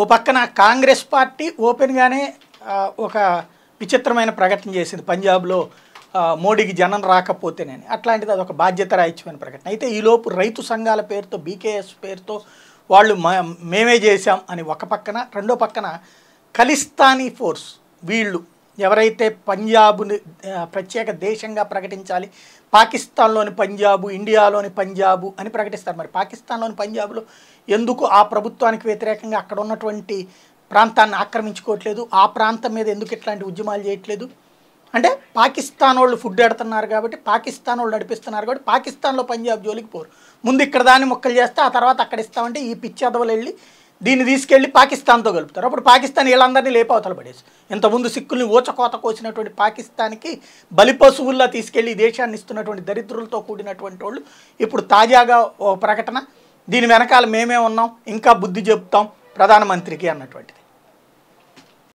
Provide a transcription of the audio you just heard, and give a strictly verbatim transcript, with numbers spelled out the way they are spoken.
ఓ పక్కన కాంగ్రెస్ పార్టీ ఓపెన్గానే ఒక విచిత్రమైన ప్రకటన చేసింది, పంజాబ్లో మోడీకి జనం రాకపోతేనని. అట్లాంటిది అదొక బాధ్యత రాహిత్యమైన ప్రకటన. అయితే ఈలోపు రైతు సంఘాల పేరుతో బీకేఎస్ పేరుతో వాళ్ళు మేమే చేశాం అని ఒక పక్కన, రెండో పక్కన ఖలిస్తానీ ఫోర్స్ వీళ్ళు ఎవరైతే పంజాబ్ని ప్రత్యేక దేశంగా ప్రకటించాలి, పాకిస్తాన్లోని పంజాబు ఇండియాలోని పంజాబు అని ప్రకటిస్తారు. మరి పాకిస్తాన్లోని పంజాబులో ఎందుకు ఆ ప్రభుత్వానికి వ్యతిరేకంగా అక్కడ ఉన్నటువంటి ప్రాంతాన్ని ఆక్రమించుకోవట్లేదు, ఆ ప్రాంతం మీద ఎందుకు ఇట్లాంటి ఉద్యమాలు చేయట్లేదు అంటే పాకిస్తాన్ వాళ్ళు ఫుడ్ పెడుతున్నారు కాబట్టి, పాకిస్తాన్ వాళ్ళు నడిపిస్తున్నారు కాబట్టి పాకిస్తాన్లో పంజాబ్ జోలికి పోరు. ముందు ఇక్కడ దాన్ని మొక్కలు చేస్తే ఆ తర్వాత అక్కడ ఇస్తామంటే ఈ పిచ్చి అదవలు వెళ్ళి దీన్ని తీసుకెళ్ళి పాకిస్తాన్తో కలుపుతారు. అప్పుడు పాకిస్తాన్ వీళ్ళందరినీ లేపావతలు పడేసి ఇంతకుముందు సిక్కుల్ని ఓచకోత కోసినటువంటి పాకిస్తాన్కి బలి పశువుల్లా తీసుకెళ్ళి దేశాన్ని ఇస్తున్నటువంటి దరిద్రులతో కూడినటువంటి వాళ్ళు ఇప్పుడు తాజాగా ఓ ప్రకటన, దీని వెనకాల మేమే ఉన్నాం, ఇంకా బుద్ధి చెప్తాం ప్రధానమంత్రికి అన్నటువంటిది.